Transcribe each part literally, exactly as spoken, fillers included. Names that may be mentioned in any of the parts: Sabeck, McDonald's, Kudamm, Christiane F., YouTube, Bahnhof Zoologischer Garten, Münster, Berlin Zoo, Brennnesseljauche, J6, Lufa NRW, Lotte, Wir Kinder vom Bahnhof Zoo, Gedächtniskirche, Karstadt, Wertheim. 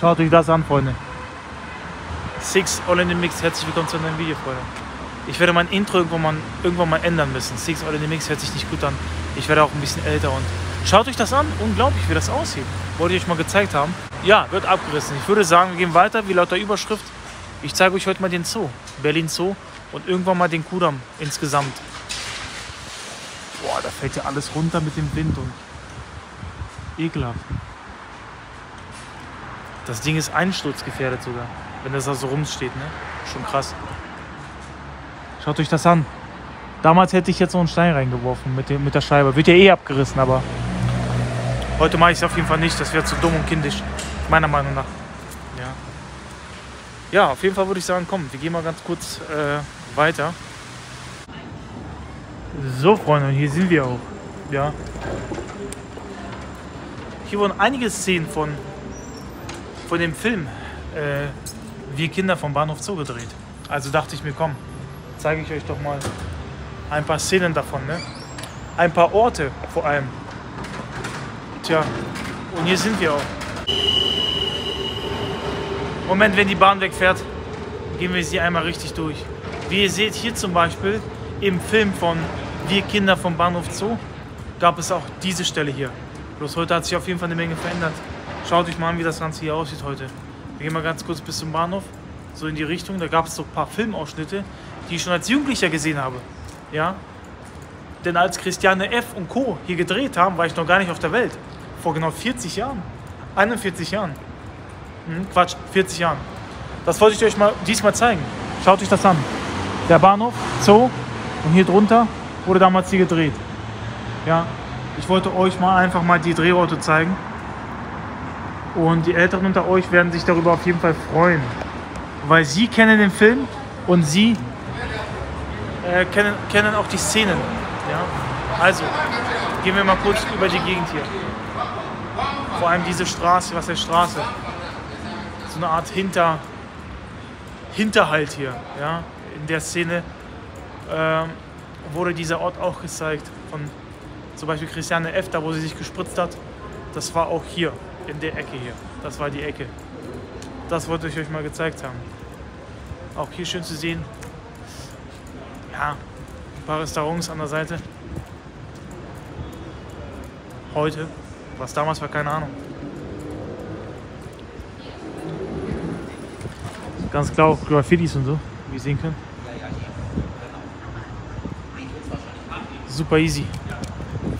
Schaut euch das an, Freunde. Six All in the Mix, herzlich willkommen zu einem neuen Video, Freunde. Ich werde mein Intro irgendwann mal, irgendwann mal ändern müssen. Six All in the Mix hört sich nicht gut an. Ich werde auch ein bisschen älter und schaut euch das an. Unglaublich, wie das aussieht. Wollte ich euch mal gezeigt haben. Ja, wird abgerissen. Ich würde sagen, wir gehen weiter, wie laut der Überschrift. Ich zeige euch heute mal den Zoo. Berlin Zoo und irgendwann mal den Kudamm insgesamt. Boah, da fällt ja alles runter mit dem Wind und ekelhaft. Das Ding ist einsturzgefährdet sogar, wenn das da so rumsteht, ne? Schon krass. Schaut euch das an. Damals hätte ich jetzt so einen Stein reingeworfen mit, dem, mit der Scheibe. Wird ja eh abgerissen, aber heute mache ich es auf jeden Fall nicht. Das wäre zu dumm und kindisch, meiner Meinung nach. Ja, ja, auf jeden Fall würde ich sagen, komm, wir gehen mal ganz kurz äh, weiter. So, Freunde, hier sind wir auch. Ja. Hier wurden einige Szenen von, von dem Film äh, Wir Kinder vom Bahnhof Zoo gedreht. Also dachte ich mir, komm, zeige ich euch doch mal ein paar Szenen davon, ne? Ein paar Orte vor allem. Tja, und hier sind wir auch. Moment, wenn die Bahn wegfährt, gehen wir sie einmal richtig durch. Wie ihr seht, hier zum Beispiel im Film von Wir Kinder vom Bahnhof Zoo gab es auch diese Stelle hier. Bloß heute hat sich auf jeden Fall eine Menge verändert. Schaut euch mal an, wie das Ganze hier aussieht heute. Wir gehen mal ganz kurz bis zum Bahnhof, so in die Richtung. Da gab es so ein paar Filmausschnitte, die ich schon als Jugendlicher gesehen habe. Ja? Denn als Christiane F. und Co. hier gedreht haben, war ich noch gar nicht auf der Welt. Vor genau vierzig Jahren. einundvierzig Jahren. Hm, Quatsch, vierzig Jahren. Das wollte ich euch mal diesmal zeigen. Schaut euch das an. Der Bahnhof, Zoo. Und hier drunter wurde damals hier gedreht. Ja, ich wollte euch mal einfach mal die Drehorte zeigen. Und die Älteren unter euch werden sich darüber auf jeden Fall freuen. Weil sie kennen den Film und sie äh, kennen, kennen auch die Szenen. Ja? Also, gehen wir mal kurz über die Gegend hier. Vor allem diese Straße, was heißt Straße? So eine Art Hinter, Hinterhalt hier. Ja? In der Szene Ähm, wurde dieser Ort auch gezeigt von zum Beispiel Christiane F., da wo sie sich gespritzt hat. Das war auch hier, in der Ecke hier. Das war die Ecke. Das wollte ich euch mal gezeigt haben. Auch hier schön zu sehen. Ja, ein paar Restaurants an der Seite. Heute, was damals war, keine Ahnung. Ganz klar auch Graffitis und so, wie ihr sehen könnt. Super easy.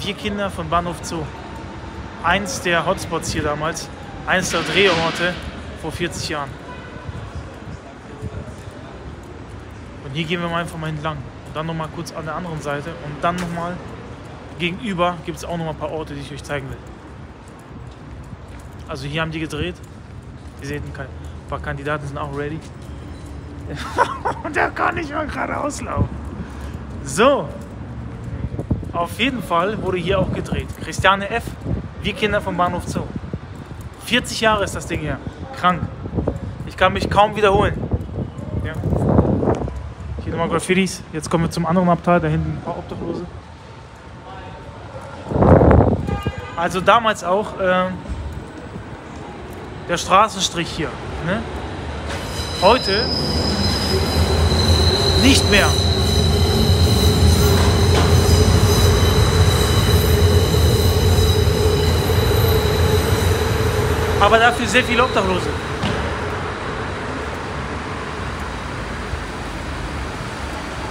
Wir Kinder von Bahnhof Zoo. Eins der Hotspots hier damals. Eins der Drehorte vor vierzig Jahren. Und hier gehen wir mal einfach mal entlang. Und dann nochmal kurz an der anderen Seite. Und dann nochmal gegenüber gibt es auch nochmal ein paar Orte, die ich euch zeigen will. Also hier haben die gedreht. Ihr seht, ein paar Kandidaten sind auch ready. Und der kann nicht mal geradeaus laufen. So. Auf jeden Fall wurde hier auch gedreht. Christiane F., Wir Kinder vom Bahnhof Zoo. vierzig Jahre ist das Ding hier. Krank. Ich kann mich kaum wiederholen. Ja. Hier nochmal Graffitis. Jetzt kommen wir zum anderen Abteil. Da hinten ein paar Obdachlose. Also damals auch äh, der Straßenstrich hier. Ne? Heute nicht mehr. Aber dafür sehr viele Obdachlose.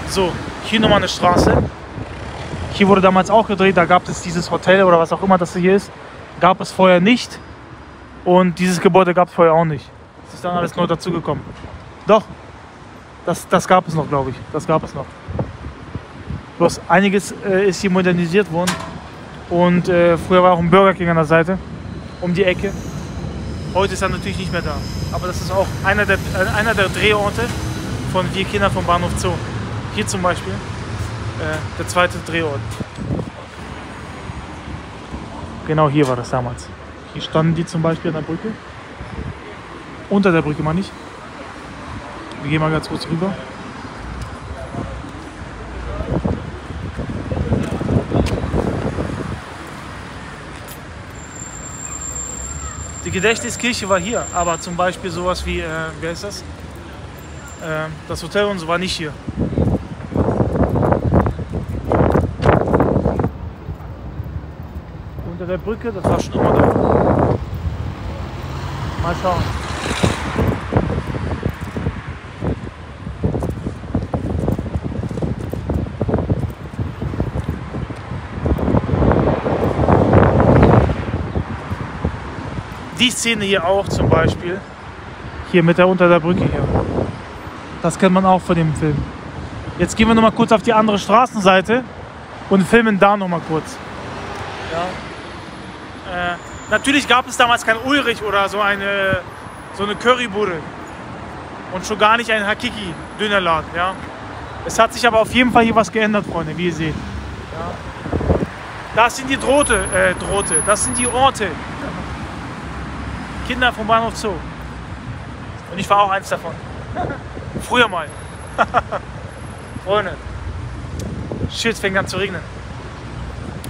So, hier nochmal eine Straße. Hier wurde damals auch gedreht, da gab es dieses Hotel oder was auch immer das hier ist. Gab es vorher nicht. Und dieses Gebäude gab es vorher auch nicht. Das ist dann alles neu dazugekommen. Doch, das, das gab es noch, glaube ich. Das gab es noch. Bloß einiges äh, ist hier modernisiert worden. Und äh, früher war auch ein Burger King an der Seite, um die Ecke. Heute ist er natürlich nicht mehr da, aber das ist auch einer der, einer der Drehorte von Wir Kinder vom Bahnhof Zoo. Hier zum Beispiel äh, der zweite Drehort. Genau hier war das damals. Hier standen die zum Beispiel an der Brücke. Unter der Brücke, meine ich. Wir gehen mal ganz kurz rüber. Die Gedächtniskirche war hier, aber zum Beispiel sowas wie, äh, wer ist das? Äh, das Hotel und so war nicht hier. Unter der Brücke, das war schon immer da. Mal schauen. Die Szene hier auch zum Beispiel, hier mit der unter der Brücke hier, das kennt man auch von dem Film. Jetzt gehen wir nochmal kurz auf die andere Straßenseite und filmen da nochmal kurz. Ja. Äh, natürlich gab es damals kein Ulrich oder so eine, so eine Currybude und schon gar nicht ein Hakiki-Dönerladen. Ja. Es hat sich aber auf jeden Fall hier was geändert, Freunde, wie ihr seht. Ja. Das sind die Drohte, äh, Drohte, das sind die Orte. Kinder vom Bahnhof Zoo. Und ich war auch eins davon. Früher mal. Freunde. Shit, fängt an zu regnen.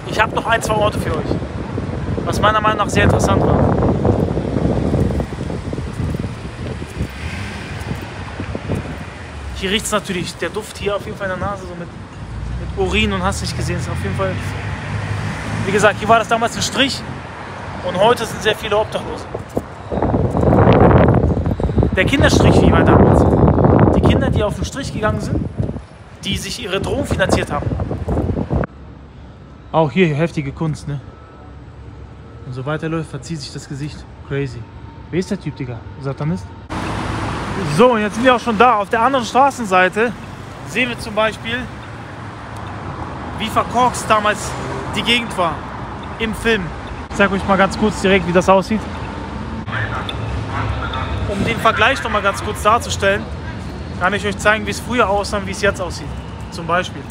Ich habe noch ein, zwei Orte für euch. Was meiner Meinung nach sehr interessant war. Hier riecht es natürlich. Der Duft hier auf jeden Fall in der Nase. So mit, mit Urin und hast nicht gesehen. Ist auf jeden Fall. Wie gesagt, hier war das damals ein Strich. Und heute sind sehr viele Obdachlose. Der Kinderstrich, wie war damals. Die Kinder, die auf den Strich gegangen sind, die sich ihre Drogen finanziert haben. Auch hier heftige Kunst, ne? Und so weiter läuft, verzieht sich das Gesicht. Crazy. Wer ist der Typ, Digga? Satanist? So, und jetzt sind wir auch schon da. Auf der anderen Straßenseite sehen wir zum Beispiel, wie verkorkst damals die Gegend war. Im Film. Ich zeige euch mal ganz kurz direkt, wie das aussieht. Um den Vergleich noch mal ganz kurz darzustellen, kann ich euch zeigen, wie es früher aussah und wie es jetzt aussieht. Zum Beispiel.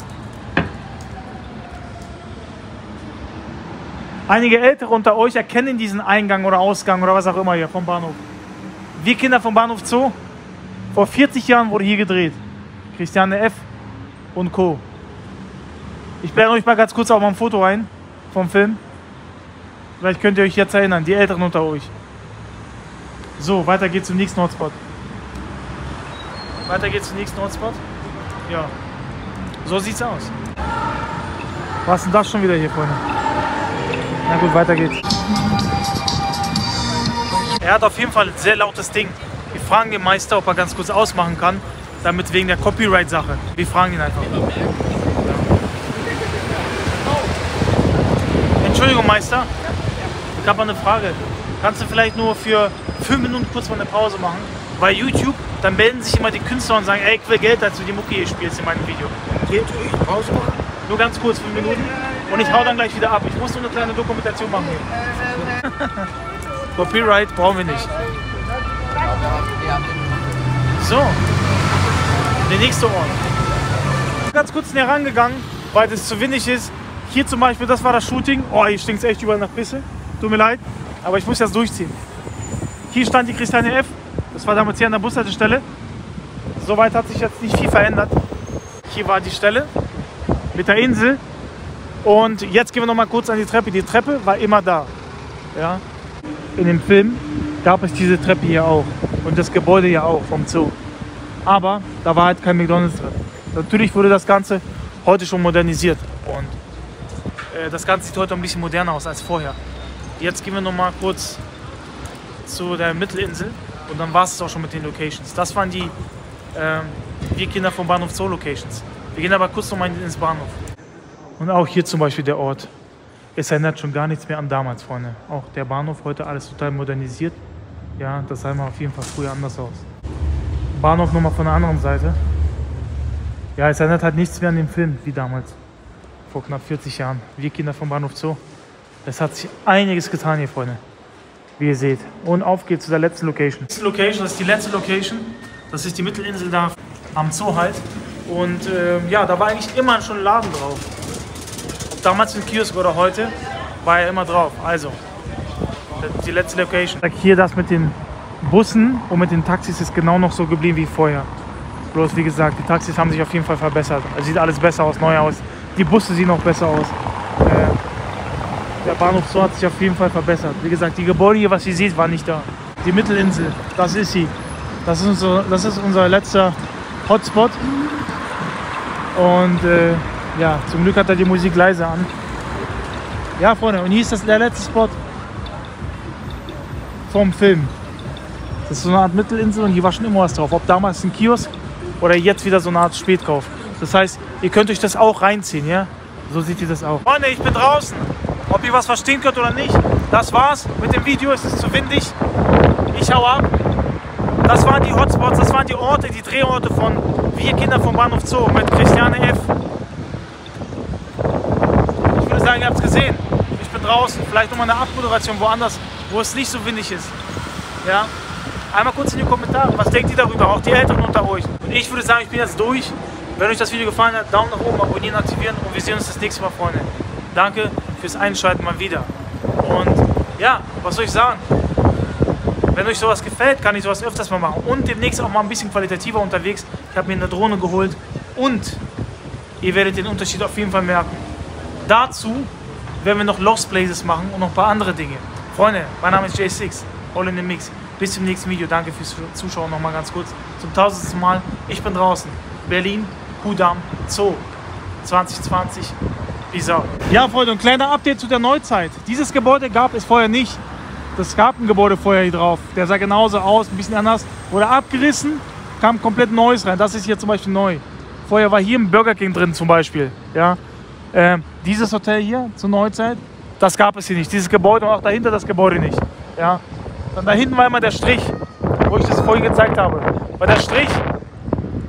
Einige Ältere unter euch erkennen diesen Eingang oder Ausgang oder was auch immer hier vom Bahnhof. Wir Kinder vom Bahnhof Zoo. Vor vierzig Jahren wurde hier gedreht. Christiane F. und Co. Ich blende euch mal ganz kurz auch mal ein Foto ein vom Film. Vielleicht könnt ihr euch jetzt erinnern, die Älteren unter euch. So, weiter geht's zum nächsten Hotspot. Weiter geht's zum nächsten Hotspot. Ja, so sieht's aus. Was ist denn das schon wieder hier, Freunde? Na gut, weiter geht's. Er hat auf jeden Fall ein sehr lautes Ding. Wir fragen den Meister, ob er ganz kurz ausmachen kann, damit wegen der Copyright-Sache. Wir fragen ihn einfach. Entschuldigung, Meister. Ich habe mal eine Frage. Kannst du vielleicht nur für fünf Minuten kurz mal eine Pause machen? Bei YouTube, dann melden sich immer die Künstler und sagen, ey, ich will Geld, als du die Mucke hier spielst in meinem Video. Geht ruhig, Pause machen? Nur ganz kurz, fünf Minuten. Und ich hau dann gleich wieder ab. Ich muss nur eine kleine Dokumentation machen. Copyright brauchen wir nicht. So. Der nächste Ort. Ganz kurz näher rangegangen, weil es zu windig ist. Hier zum Beispiel, das war das Shooting. Oh, hier stinkt es echt überall nach Pisse. Tut mir leid, aber ich muss das durchziehen. Hier stand die Christiane F. Das war damals hier an der Bushaltestelle. Soweit hat sich jetzt nicht viel verändert. Hier war die Stelle mit der Insel. Und jetzt gehen wir noch mal kurz an die Treppe. Die Treppe war immer da. Ja. In dem Film gab es diese Treppe hier auch. Und das Gebäude hier auch vom Zoo. Aber da war halt kein McDonald's drin. Natürlich wurde das Ganze heute schon modernisiert. Und äh, das Ganze sieht heute ein bisschen moderner aus als vorher. Jetzt gehen wir noch mal kurz zu der Mittelinsel und dann war es auch schon mit den Locations. Das waren die äh, Wir Kinder vom Bahnhof Zoo Locations. Wir gehen aber kurz noch mal ins Bahnhof. Und auch hier zum Beispiel der Ort. Es erinnert schon gar nichts mehr an damals, Freunde. Auch der Bahnhof heute alles total modernisiert. Ja, das sah mal auf jeden Fall früher anders aus. Bahnhof noch mal von der anderen Seite. Ja, es erinnert halt nichts mehr an den Film wie damals. Vor knapp vierzig Jahren. Wir Kinder vom Bahnhof Zoo. Es hat sich einiges getan hier, Freunde, wie ihr seht. Und auf geht's zu der letzten Location. Die letzte Location, das ist die letzte Location. Das ist die Mittelinsel da am Zoo halt. Und äh, ja, da war eigentlich immer schon ein Laden drauf. Ob damals ein Kiosk oder heute, war ja immer drauf. Also, die letzte Location. Hier das mit den Bussen und mit den Taxis ist genau noch so geblieben wie vorher. Bloß wie gesagt, die Taxis haben sich auf jeden Fall verbessert. Also sieht alles besser aus, neu aus. Die Busse sehen noch besser aus. Äh, Der Bahnhof Zoo hat sich auf jeden Fall verbessert. Wie gesagt, die Gebäude hier, was ihr seht, waren nicht da. Die Mittelinsel, das ist sie. Das ist unser, das ist unser letzter Hotspot. Und äh, ja, zum Glück hat er die Musik leiser an. Ja, Freunde, und hier ist das der letzte Spot vom Film. Das ist so eine Art Mittelinsel und hier war schon immer was drauf. Ob damals ein Kiosk oder jetzt wieder so eine Art Spätkauf. Das heißt, ihr könnt euch das auch reinziehen, ja? So seht ihr das auch. Freunde, ich bin draußen. Ob ihr was verstehen könnt oder nicht, das war's mit dem Video. Es ist zu windig. Ich hau ab. Das waren die Hotspots, das waren die Orte, die Drehorte von Wir Kinder vom Bahnhof Zoo mit Christiane F. Ich würde sagen, ihr habt es gesehen. Ich bin draußen. Vielleicht nochmal eine Abmoderation woanders, wo es nicht so windig ist. Ja? Einmal kurz in die Kommentare, was denkt ihr darüber? Auch die Älteren unter euch. Und ich würde sagen, ich bin jetzt durch. Wenn euch das Video gefallen hat, Daumen nach oben, abonnieren, aktivieren und wir sehen uns das nächste Mal, Freunde. Danke fürs Einschalten mal wieder. Und ja, was soll ich sagen? Wenn euch sowas gefällt, kann ich sowas öfters mal machen. Und demnächst auch mal ein bisschen qualitativer unterwegs. Ich habe mir eine Drohne geholt und ihr werdet den Unterschied auf jeden Fall merken. Dazu werden wir noch Lost Places machen und noch ein paar andere Dinge. Freunde, mein Name ist J sechs, all in the mix. Bis zum nächsten Video. Danke fürs Zuschauen nochmal ganz kurz. Zum tausendsten Mal. Ich bin draußen. Berlin, Kudamm, Zoo. zwanzig zwanzig. Peace out. Ja, Freunde, ein kleiner Update zu der Neuzeit. Dieses Gebäude gab es vorher nicht. Das gab ein Gebäude vorher hier drauf. Der sah genauso aus, ein bisschen anders. Wurde abgerissen, kam komplett Neues rein. Das ist hier zum Beispiel neu. Vorher war hier ein Burger King drin zum Beispiel. Ja? Äh, dieses Hotel hier zur Neuzeit, das gab es hier nicht. Dieses Gebäude und auch dahinter das Gebäude nicht. Ja? Dann da hinten war immer der Strich, wo ich das vorhin gezeigt habe. War der Strich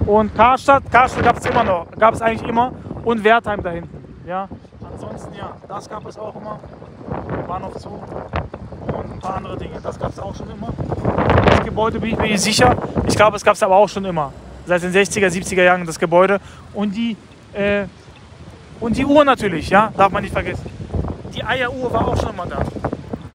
und Karstadt. Karstadt gab es immer noch. Gab es eigentlich immer. Und Wertheim da hinten. Ja? Ansonsten, ja, das gab es auch immer. Bahnhof Zoo. Und ein paar andere Dinge. Das gab es auch schon immer. Das Gebäude bin ich mir nicht sicher. Ich glaube, es gab es aber auch schon immer. Seit den sechziger, siebziger Jahren das Gebäude. Und die, äh, und die Uhr natürlich, ja, darf man nicht vergessen. Die Eieruhr war auch schon immer da.